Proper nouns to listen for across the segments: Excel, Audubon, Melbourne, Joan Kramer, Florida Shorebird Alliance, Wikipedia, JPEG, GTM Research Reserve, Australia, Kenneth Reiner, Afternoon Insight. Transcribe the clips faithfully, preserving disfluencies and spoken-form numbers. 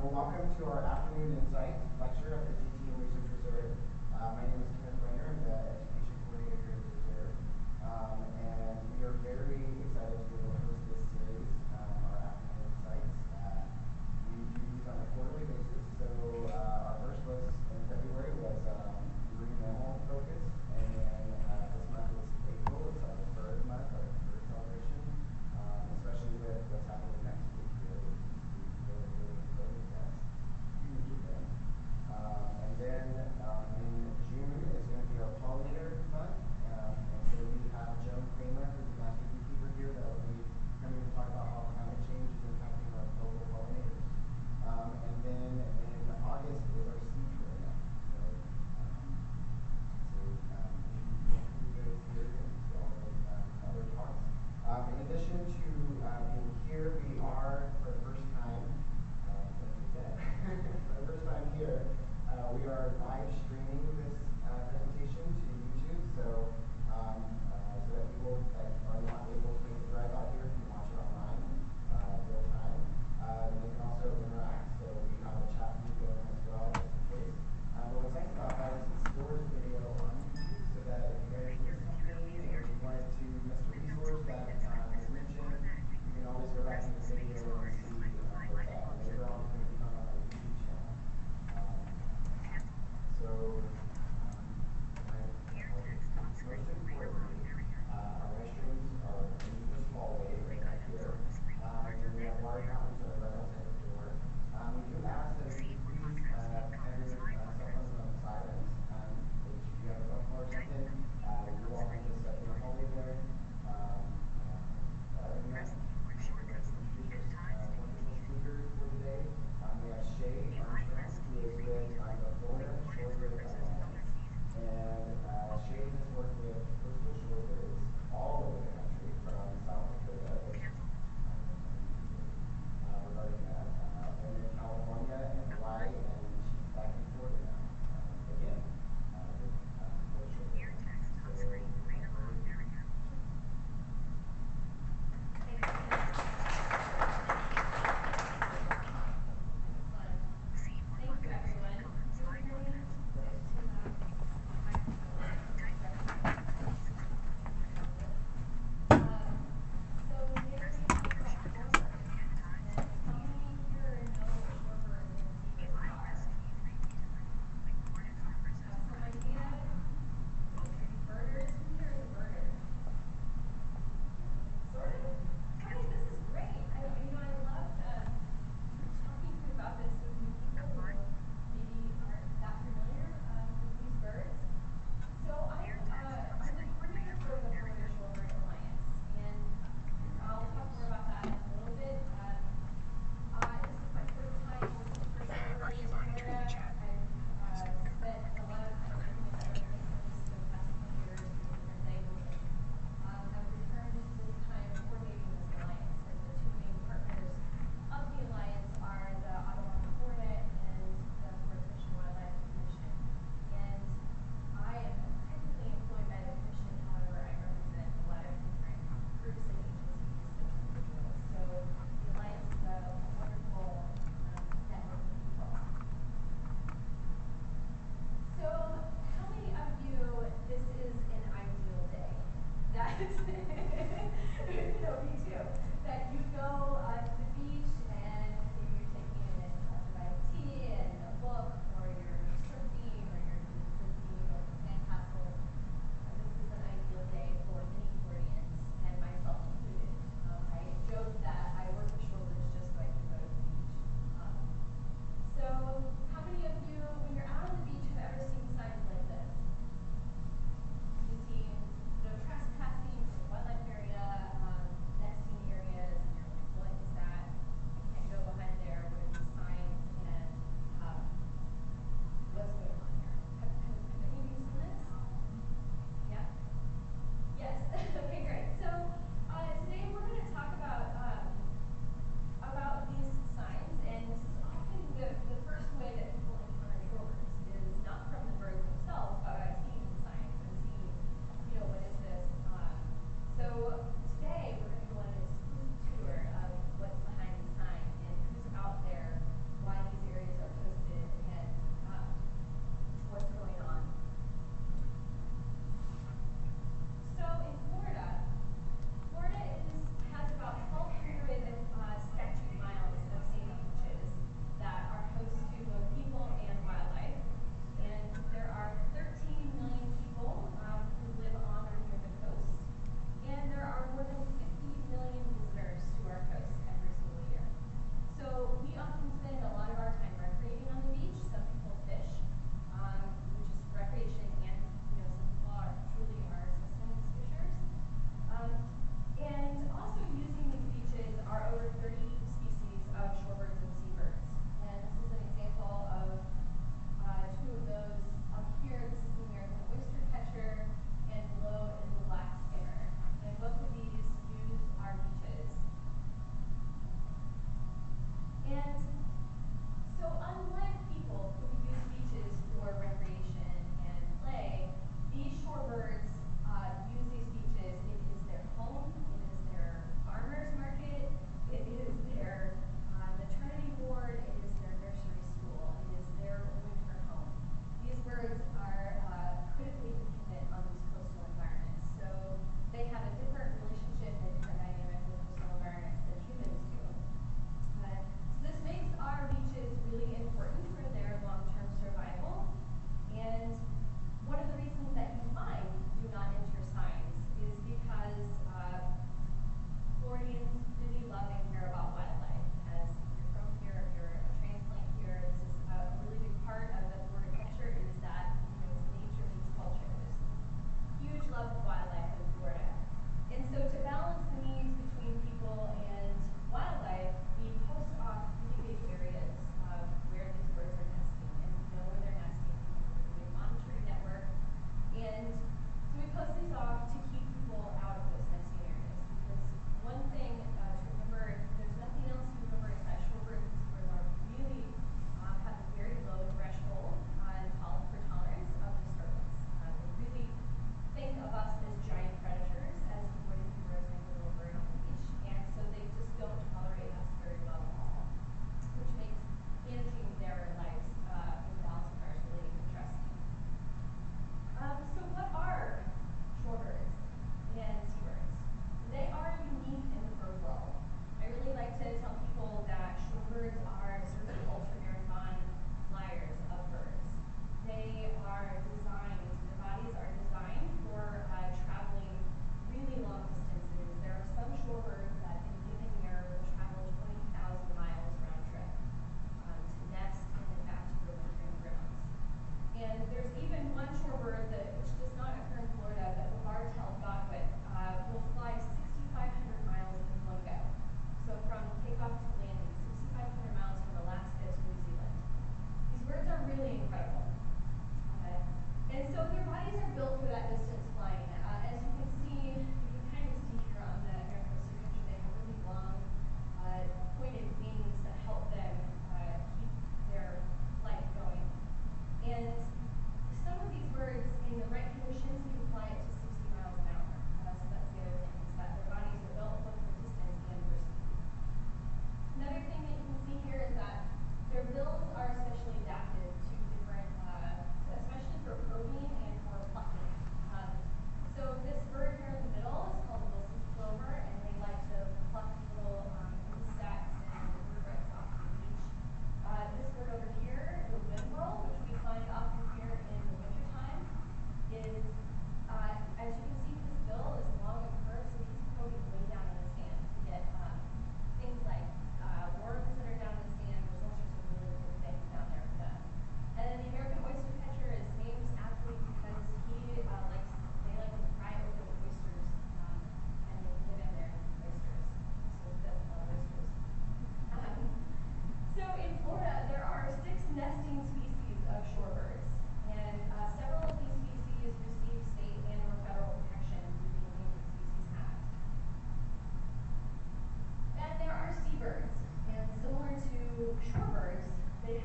Um, welcome to our afternoon insight lecture at the G T M Research Reserve. Uh, my name is Kenneth Reiner. I'm the education coordinator here at the reserve, um, and we are very excited to be able to host this series, um, our afternoon insights. Uh, we do these on a quarterly basis. So uh, our first was in February was um, marine mammal focused, and then uh, this month was April. It's our bird month, our bird celebration, um, especially with what's happening next week. Um, and then um, in June is going to be our pollinator month, um, and so we have Joan Kramer, who's the Master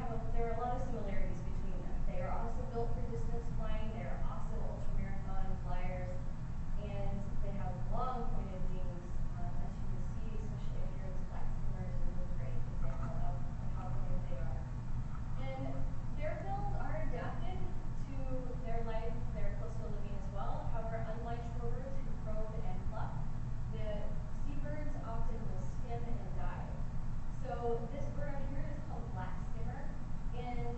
have a, there are a lot of similarities between them. They are also built for distance flying. They are also ultramarathon flyers, and they have long pointed wings, um, as you can see, especially if you're in the flight simulators, is a great example of how pointed they are. And their bills are adapted to their life, their coastal living as well. However, unlike shorebirds who probe and pluck, the seabirds often will skim and dive. So this bird here is called black skimmer, and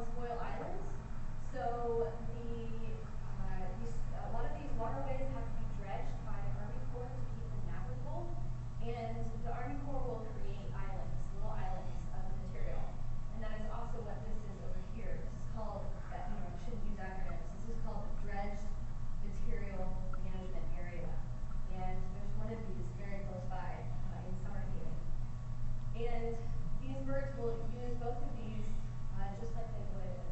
on spoil islands. So the, uh, these, a lot of these waterways have to be dredged by the Army Corps to keep them navigable. And the Army Corps will create islands, little islands of the material. And that is also what this is over here. This is called, that, you know, I shouldn't use acronyms. This is called the Dredged Material Management Area. And there's one of these very close by uh, in Summerhaven. And these birds will use both of these uh, just like they would in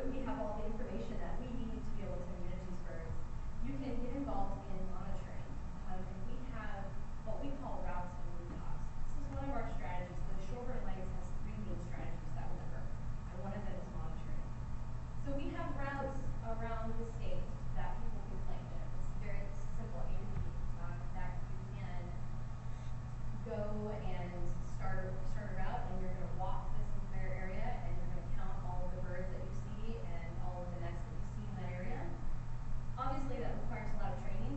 that we have all the information that we need to be able to manage these birds, you can get involved in monitoring. Um, and we have what we call routes and rooftops. This is one of our strategies. The Shorebird Alliance has three main strategies that we deliver, and one of them is monitoring. So we have routes around the state that people can claim to. It's very simple, A to B, um, that you can go and start, start a route, and you're going to walk this entire area, and you're going to count all of the birds that you see and all of the nests that you see in that area. Obviously, that requires a lot of training.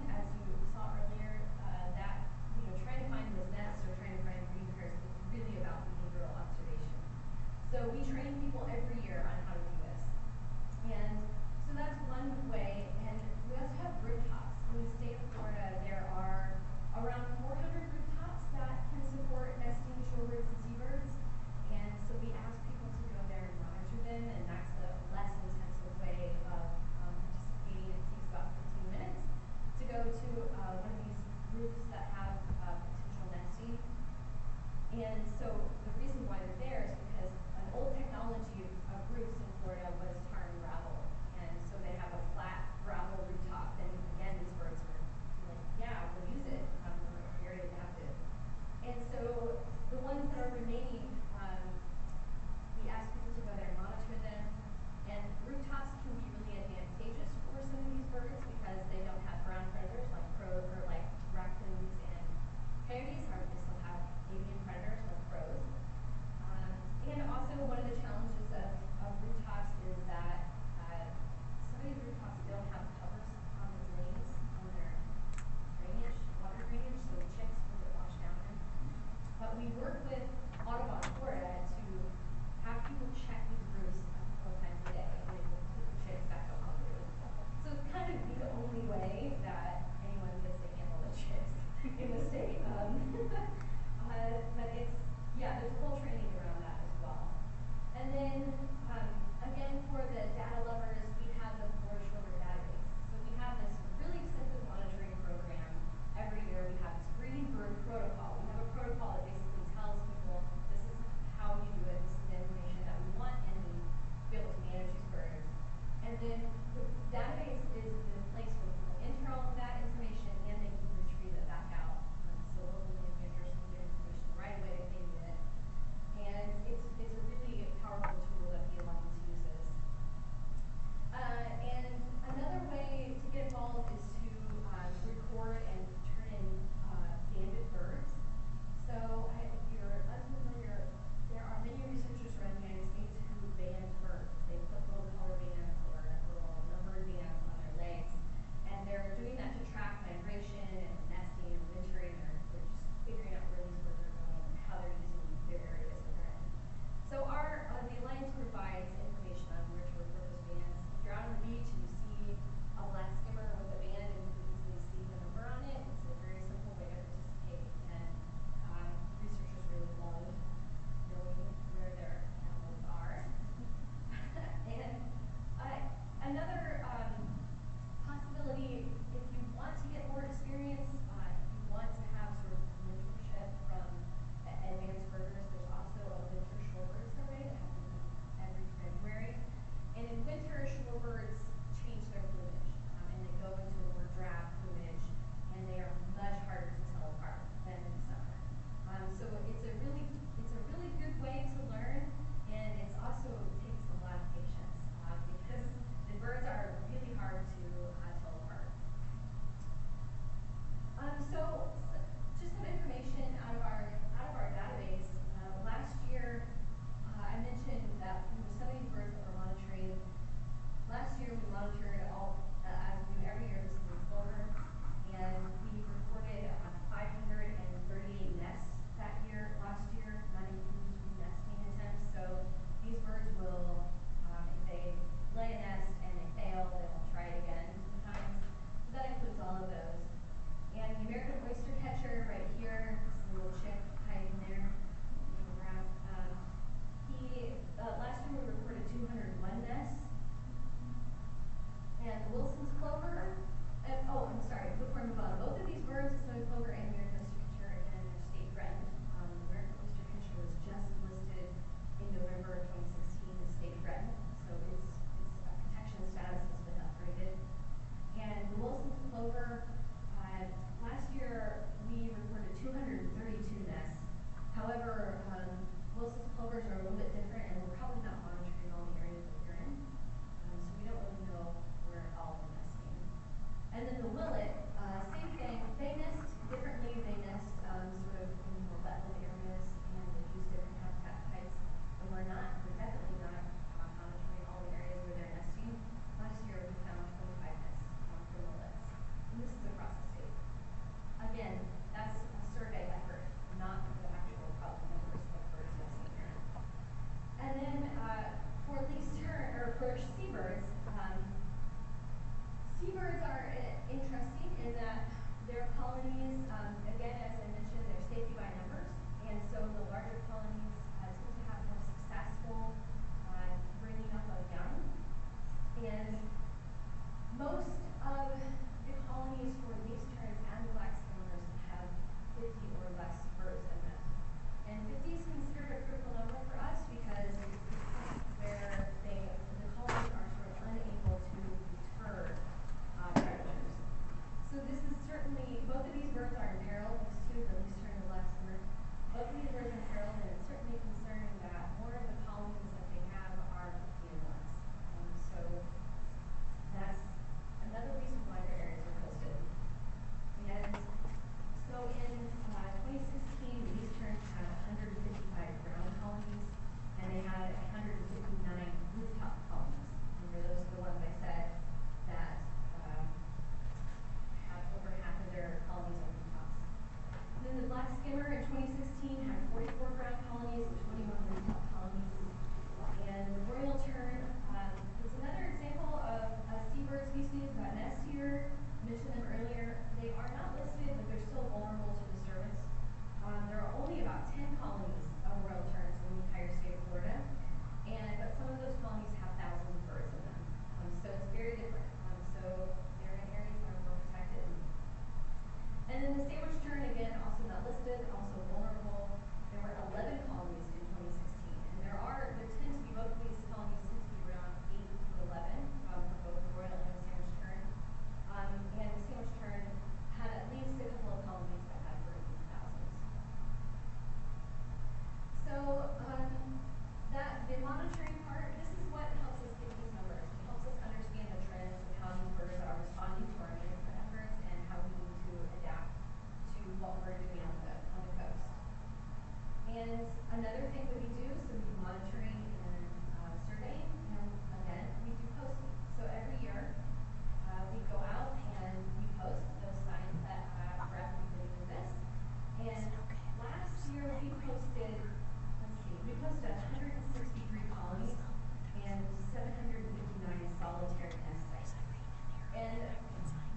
seabirds. Um, seabirds are uh, interesting in that their colonies, um, again, as I mentioned, they're safety by numbers, and so the larger colonies uh, tend to have more successful uh, bringing up of young. And most of the colonies for these terns and the black stingers have fifty or less birds in them. And fifty is considered a critical number for us because it's where they, the colonies are sort of unable to deter uh, predators. So this is certainly, both of these birds are in peril, these two, the loose tern and the black stinger. Both of these birds are in peril, and it's certainly concerning that more of the colonies that they have are fifty and less. Um, so that's another reason why their areas are posted. And so in uh, twenty sixteen, these terns had one hundred fifty-five ground colonies, and they had one hundred fifty-nine rooftop colonies. Remember, those are the ones I said that um, had over half of their colonies on rooftops. And then the black skimmer in twenty sixteen had forty-four ground colonies and twenty-one rooftop colonies. And the royal tern um, is another example of a seabird species that nests here. I mentioned them earlier. They are not listed, but they're still vulnerable to disturbance. Um, there are only about ten colonies of royal terns in the entire state of Florida, and but some of those colonies have thousands of birds in them. Um, so it's very different. Um, so they're in areas that are more protected. And then the sandwich tern, again, also not listed, also vulnerable. There were eleven colonies in twenty sixteen, and there are there tend to be both of these colonies tend to be around eight to eleven um, for both the royal and the sandwich tern. Um, and the sandwich tern had at least a couple of colonies that had birds in the thousands. So um, that the monitoring part, this is what helps us get these numbers. It helps us understand the trends and how these birds are responding to our management efforts and how we need to adapt to what we're doing on the, on the coast. And another thing that we do, so we do monitoring and uh, surveying, and again, we do posting. So every year, Uh, we go out and we post those signs that uh, rapidly exist. And last year we posted, let's see, we posted one hundred sixty-three colonies and seven hundred fifty-nine solitary nest sites. And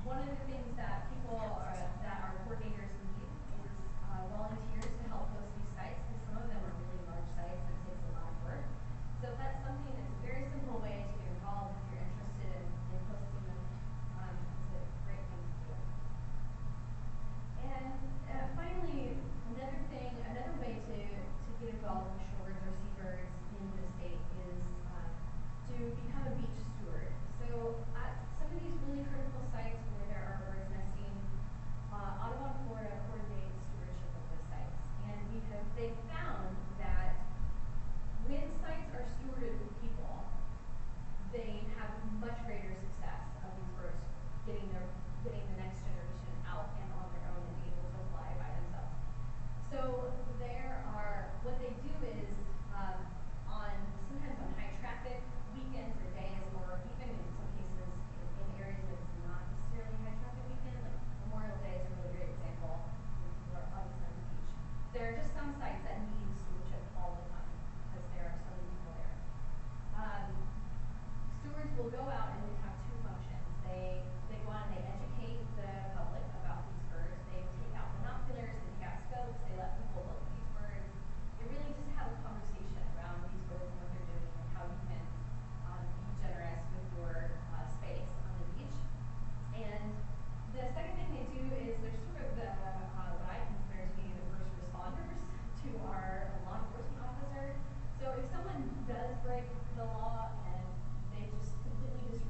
one of the things that people are, that our coordinators need is uh, volunteers to help post these sites, because some of them are really large sites and it takes a lot of work. So that's something that's a very simple way to get involved if you're interested in, in posting them. Um, it's a great thing to do. And uh, finally, another thing, another way to, to get involved with shorebirds or seabirds in the state is uh, to become a beach steward. So at some of these really critical sites where there are birds nesting, uh, Audubon, Florida coordinates stewardship of those sites. And we have, they found that when sites are stewarded with people, they have much greater success of these birds getting their getting the next generation out and on their own and able to fly by themselves. So there are what they do is um, on sometimes on high traffic weekends or days, or even in some cases in, in areas that it's not necessarily high traffic weekend, like Memorial Day is a really great example when people are always on the beach. There are just some sites that need stewardship all the time because there are so many people there. Um, Stewards will go out and they have two functions. They they go out and they educate the public about these birds. They take out binoculars, they take out scopes, they let people look at these birds. They really just have a conversation around these birds and what they're doing and how you can um, be generous with your uh, space on the beach. And the second thing they do is they're sort of the, uh, what I consider to be the first responders to our law enforcement officer. So if someone does break the law and they just completely disregard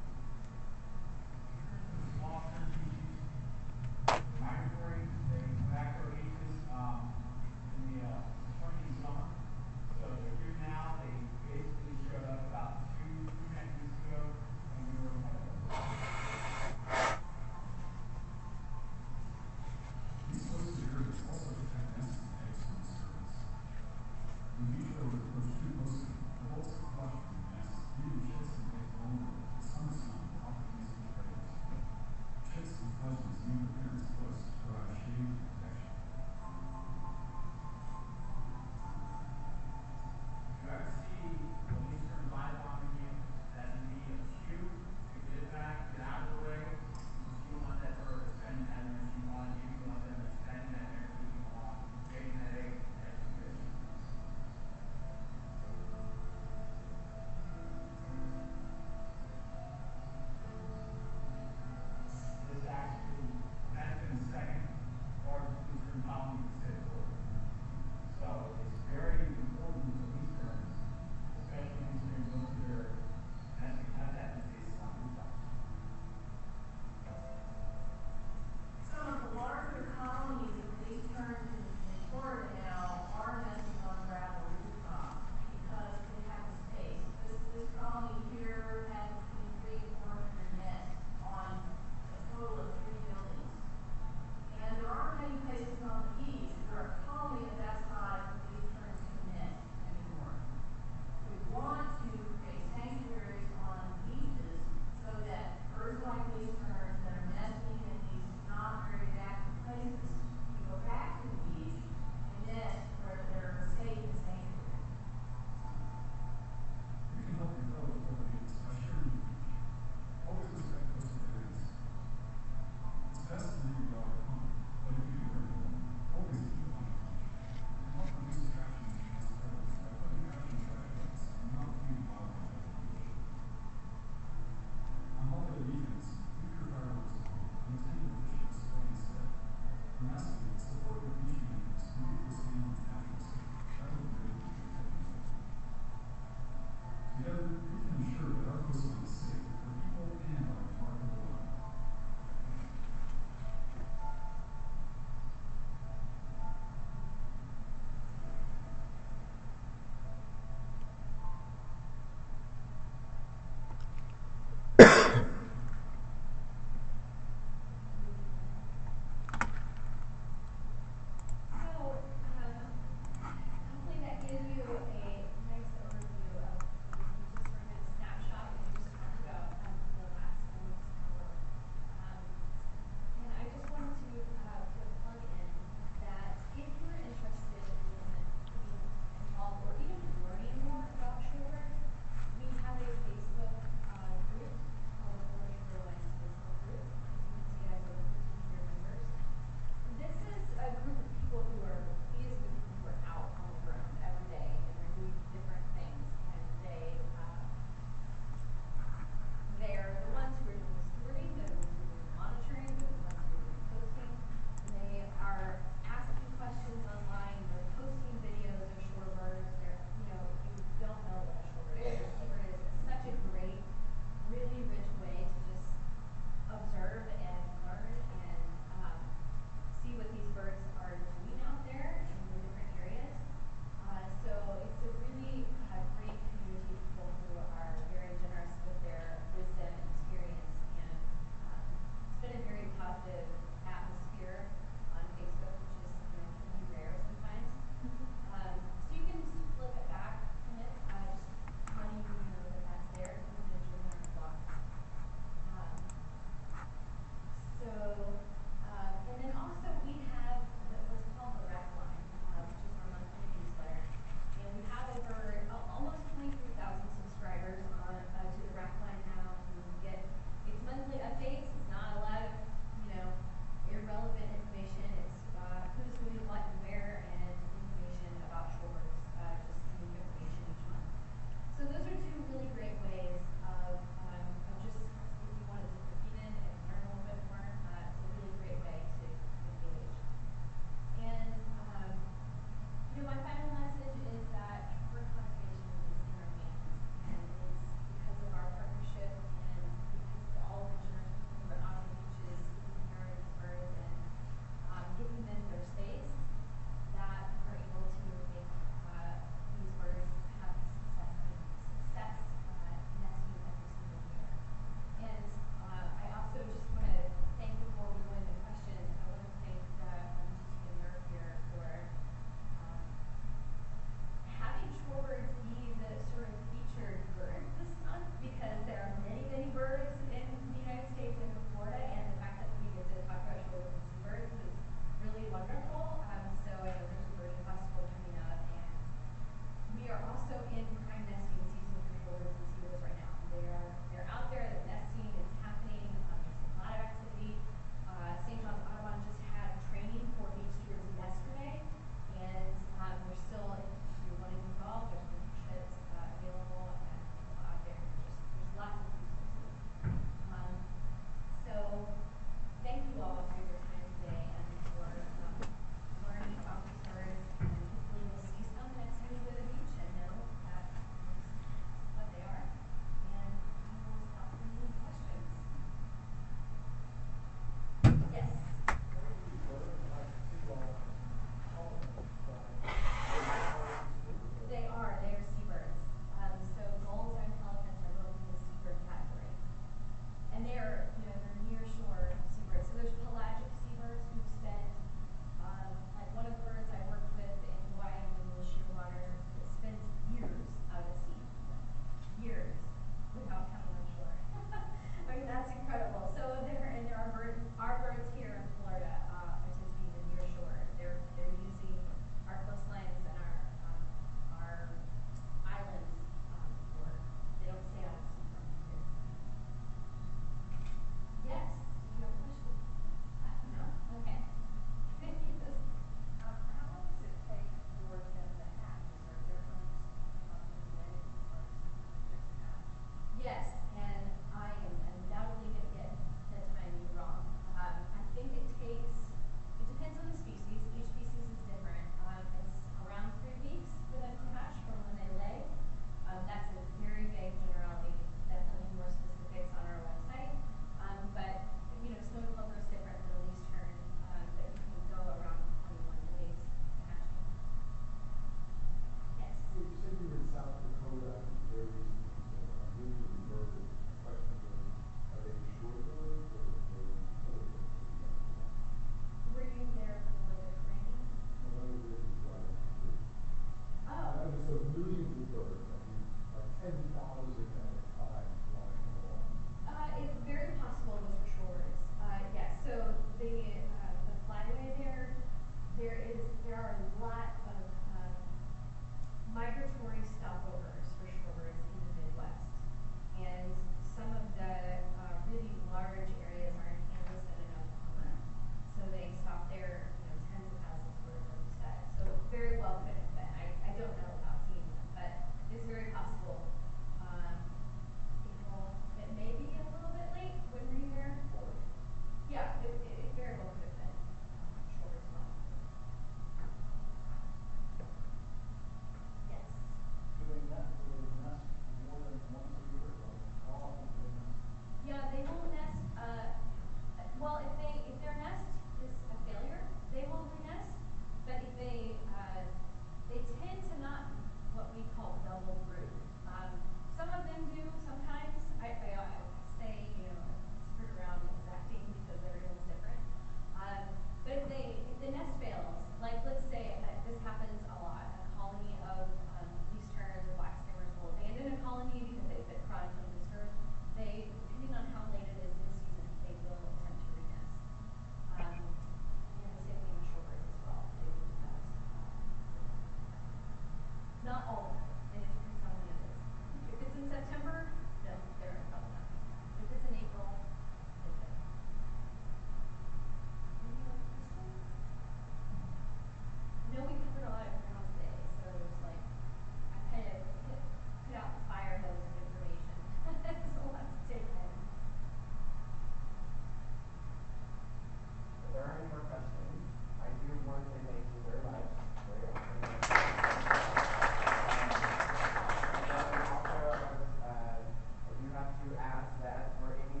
to ask that for any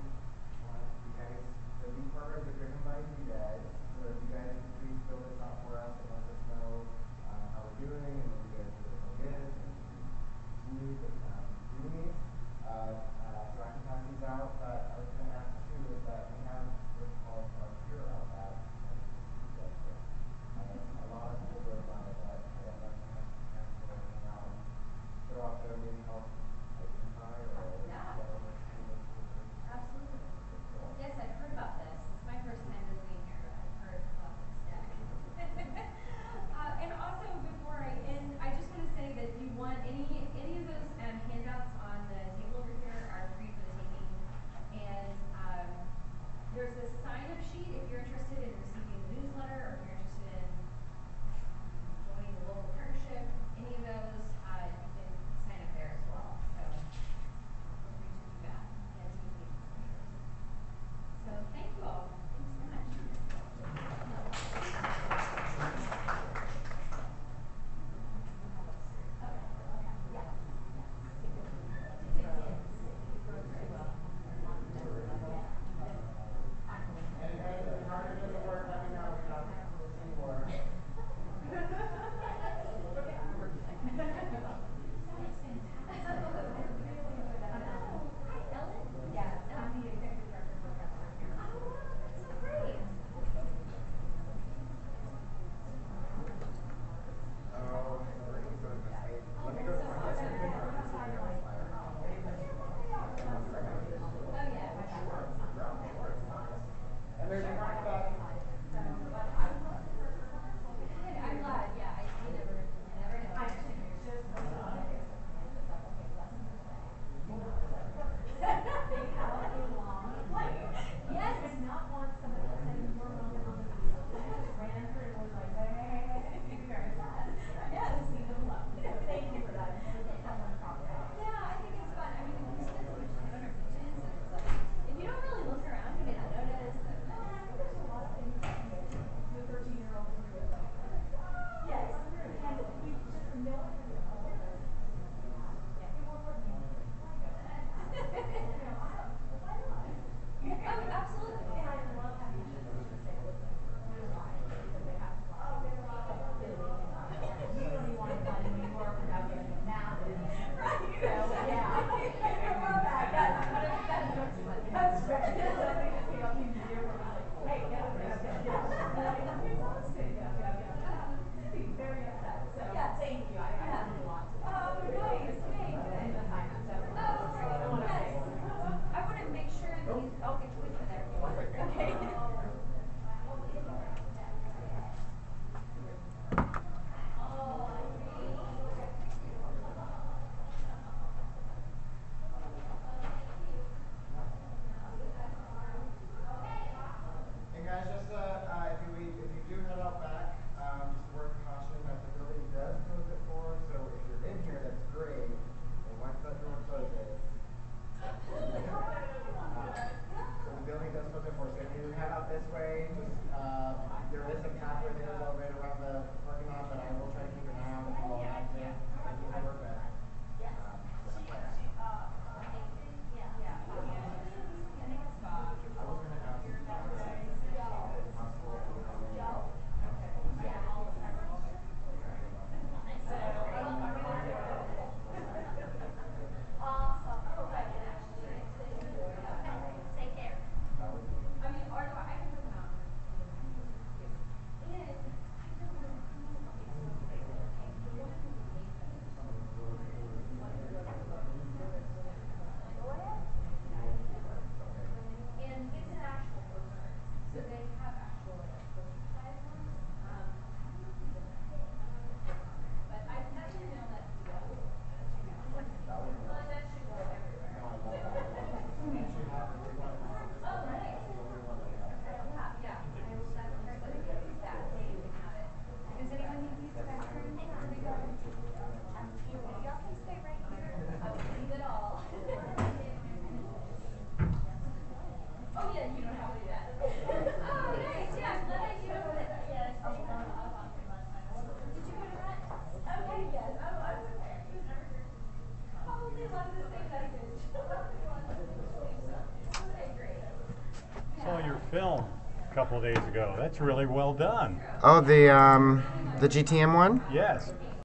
one of you guys, the lead programs are driven by you guys, so if you guys can please fill this out for us and let us know uh, how we're doing and what you guys are doing again, and new um, needs. Uh, uh, so I can pass these out, but I was going to ask too is that we have what's called a peer out app. A lot of people go about it, but I don't know if you can fill out, throw out there, maybe help. Yeah, absolutely. Yes, I've heard about this. It's my first time visiting here. I've heard about this, yeah. uh, and also, before I end, I just want to say that you want any any of those um, handouts on the table over here are a couple of days ago. That's really well done. Oh, the um, the G T M one? Yes.